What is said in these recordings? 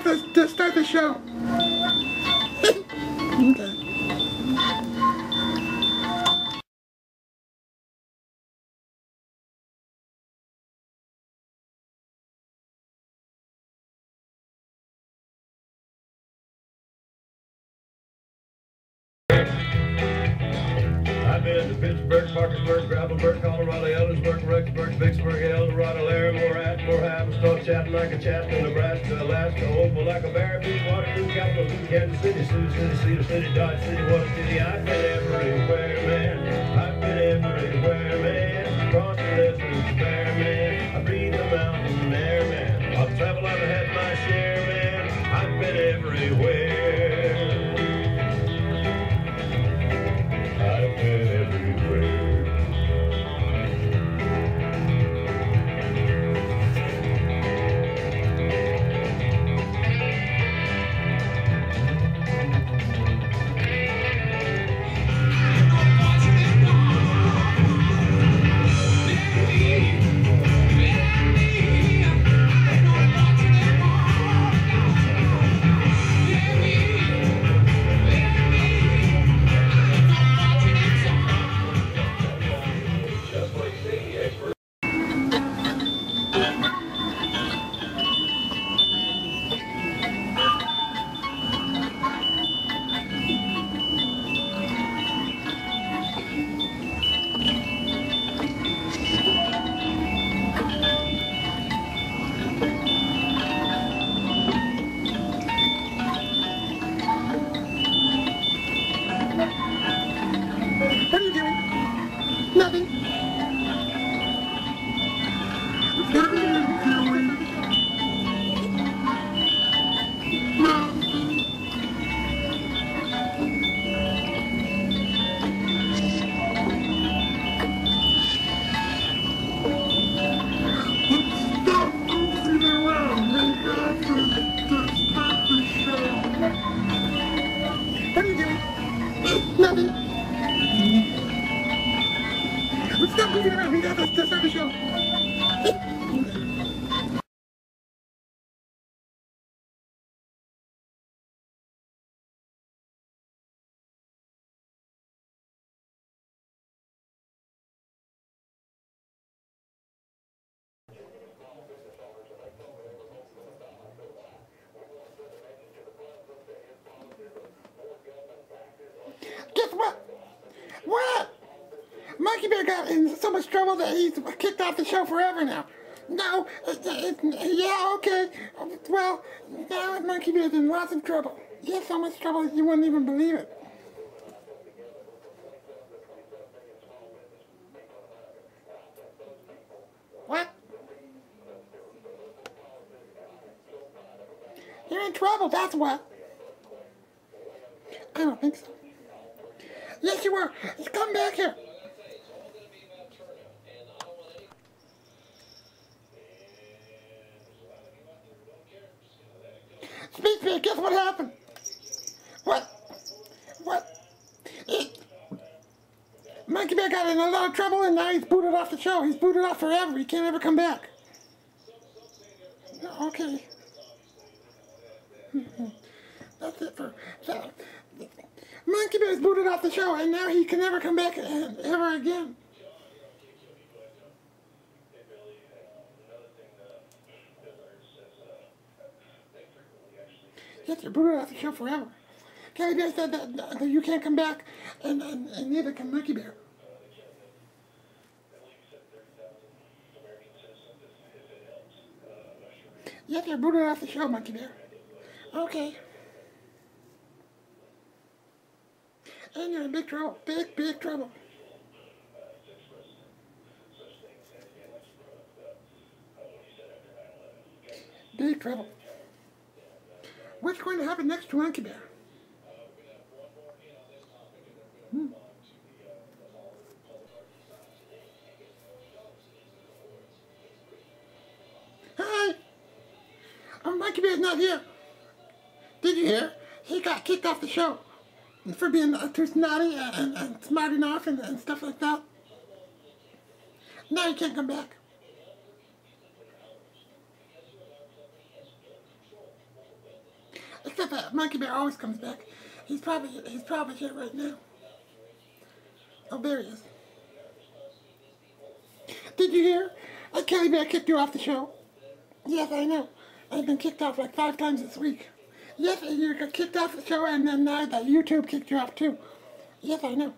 have to start the show. Okay. I've been to Pittsburgh, Parkersburg, Gravelburg, Colorado, Ellisburg, Rexburg, Vicksburg, Eldorado, Larry, Morat, Morehouse, start chatting like a chaplain, Nebraska, Alaska, Opal, like a bear, Waterloo, Capital, Kansas City, Sioux City, Cedar City, Dodge City, what a city. I've been everywhere, man. I've been everywhere, man. Cross the desert, fair, man. I breathe the mountain air, man. I've traveled, I've had my share, man. I've been everywhere. Stop moving around, we got this, that's not the show. Monkey Bear got in so much trouble that he's kicked off the show forever now. No, yeah, okay. Well, now Monkey Bear's in lots of trouble. He has so much trouble you wouldn't even believe it. What? You're in trouble, that's what. I don't think so. Yes, you are. Come back here. Speak to me, guess what happened? What? Monkey Bear got in a lot of trouble and now he's booted off the show. He's booted off forever. He can't ever come back. Okay. That's it for... So, Monkey Bear's booted off the show and now he can never come back ever again. Yes, you're booted off the show forever. Kelly Bear said that you can't come back, and neither can Monkey Bear. Yes, you're booted off the show, Monkey Bear. Okay. And you're in big trouble. Big, big trouble. Big trouble. What's going to happen next to Monkey Bear? Hi! Oh, Monkey Bear's not here. Did you hear? He got kicked off the show for being too snotty and smarting off and stuff like that. Now he can't come back. Monkey Bear always comes back. He's probably here right now. Oh, there he is. Did you hear? That Kelly Bear kicked you off the show. Yes, I know. I've been kicked off like 5 times this week. Yes, and you got kicked off the show, and then now that YouTube kicked you off too. Yes, I know.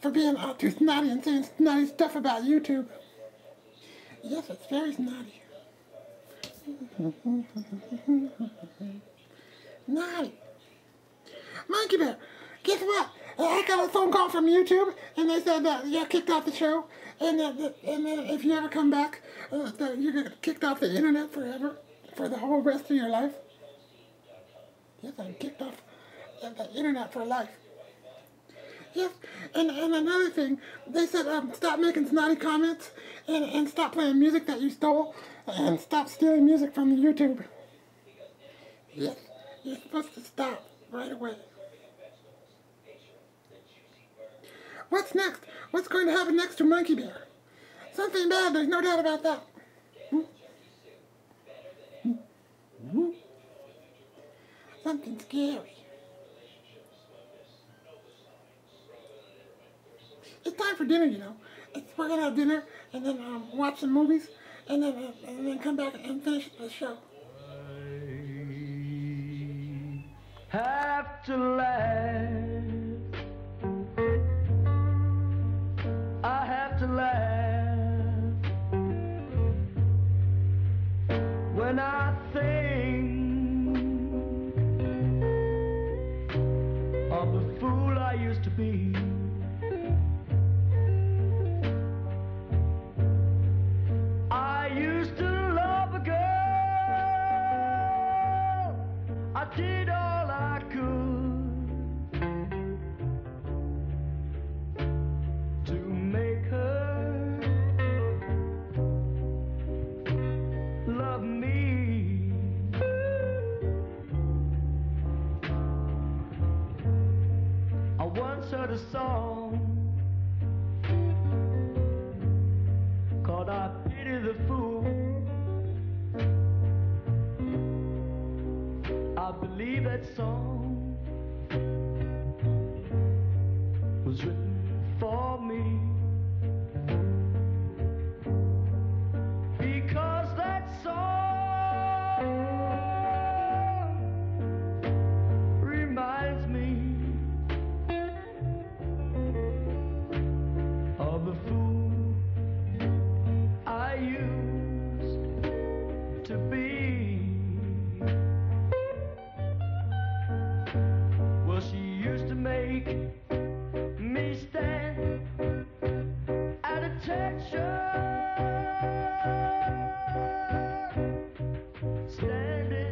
For being all too snotty and saying snotty stuff about YouTube. Yes, it's very snotty. Naughty. Monkey Bear, guess what? I got a phone call from YouTube, and they said that you got kicked off the show, and that if you ever come back, that you get kicked off the internet forever, for the whole rest of your life. Yes, I'm kicked off the internet for life. Yes, and another thing, they said stop making snotty comments, and stop playing music that you stole, and stop stealing music from YouTube. Yes, you're supposed to stop right away. What's next? What's going to happen next to Monkey Bear? Something bad, there's no doubt about that. Mm-hmm. Something scary. It's time for dinner, you know. We're going to have dinner and then watch some movies and then come back and finish the show. I have to laugh. I have to laugh when I think of the fool I used to be. A song called I Pity the Fool. I believe that song was written for me, because that song reminds me of the fool I used to be. Well, she used to make me stand at attention, standing